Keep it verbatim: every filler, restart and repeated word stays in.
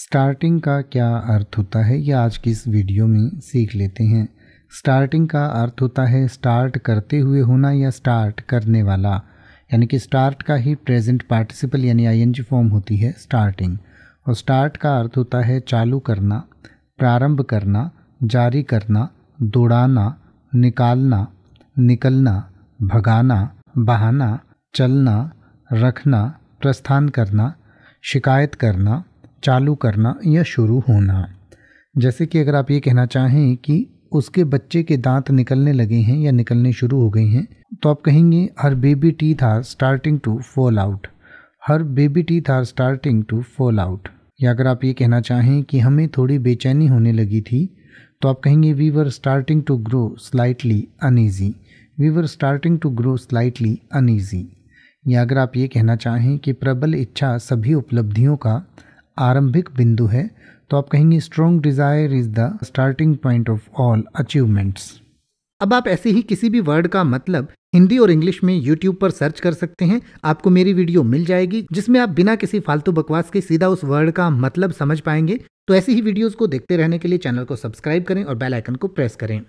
Starting का क्या अर्थ होता है ये आज की इस वीडियो में सीख लेते हैं। स्टार्टिंग का अर्थ होता है स्टार्ट करते हुए होना या स्टार्ट करने वाला, यानी कि स्टार्ट का ही प्रेजेंट पार्टिसिपल यानी आईएनजी फॉर्म होती है स्टार्टिंग। और स्टार्ट का अर्थ होता है चालू करना, प्रारंभ करना, जारी करना, दौड़ाना, निकालना, निकलना, भगाना, बहाना, चलना, रखना, प्रस्थान करना, शिकायत करना, चालू करना या शुरू होना। जैसे कि अगर आप ये कहना चाहें कि उसके बच्चे के दांत निकलने लगे हैं या निकलने शुरू हो गए हैं, तो आप कहेंगे her baby teeth are starting to fall out, her baby teeth are starting to fall out. या अगर आप ये कहना चाहें कि हमें थोड़ी बेचैनी होने लगी थी, तो आप कहेंगे we were starting to grow slightly uneasy, we were starting to grow slightly uneasy. या अगर आप ये कहना चाहें कि प्रबल इच्छा सभी उपलब्धियों का आरंभिक बिंदु है, तो आप कहेंगे strong desire is the starting point of all achievements. अब आप ऐसे ही किसी भी वर्ड का मतलब हिंदी और इंग्लिश में YouTube पर सर्च कर सकते हैं, आपको मेरी वीडियो मिल जाएगी जिसमें आप बिना किसी फालतू बकवास के सीधा उस वर्ड का मतलब समझ पाएंगे। तो ऐसी ही वीडियोज़ को देखते रहने के लिए चैनल को सब्सक्राइब करें और बेल आइकन को प्रेस करें।